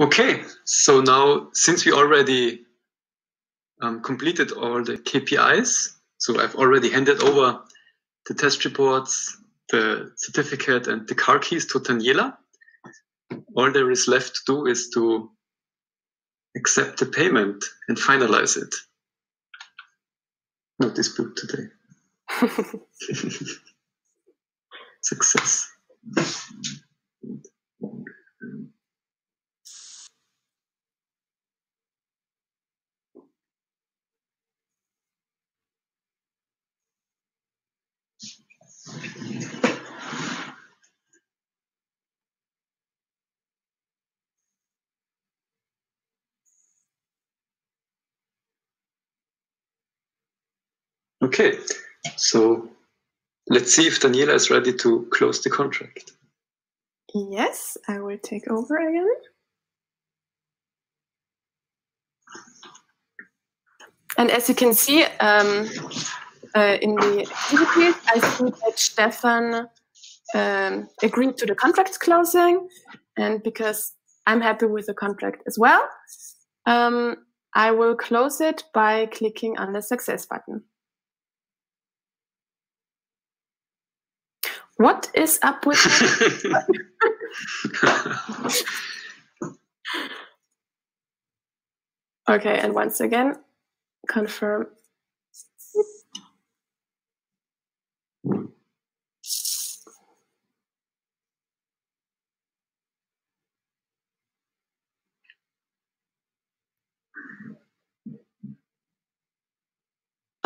Okay, so now since we already completed all the KPIs, so I've already handed over the test reports, the certificate, and the car keys to Daniela. All there is left to do is to accept the payment and finalize it. Not this book today. Success. Okay, so let's see if Daniela is ready to close the contract. Yes, I will take over again. And as you can see, in the activities, I see that Stefan agreed to the contract closing, and because I'm happy with the contract as well, I will close it by clicking on the success button. What is up with that? Okay, and once again, confirm.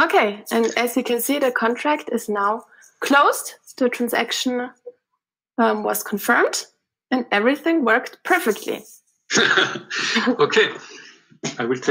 Okay, and as you can see, the contract is now closed. The transaction was confirmed, and everything worked perfectly. Okay, I will take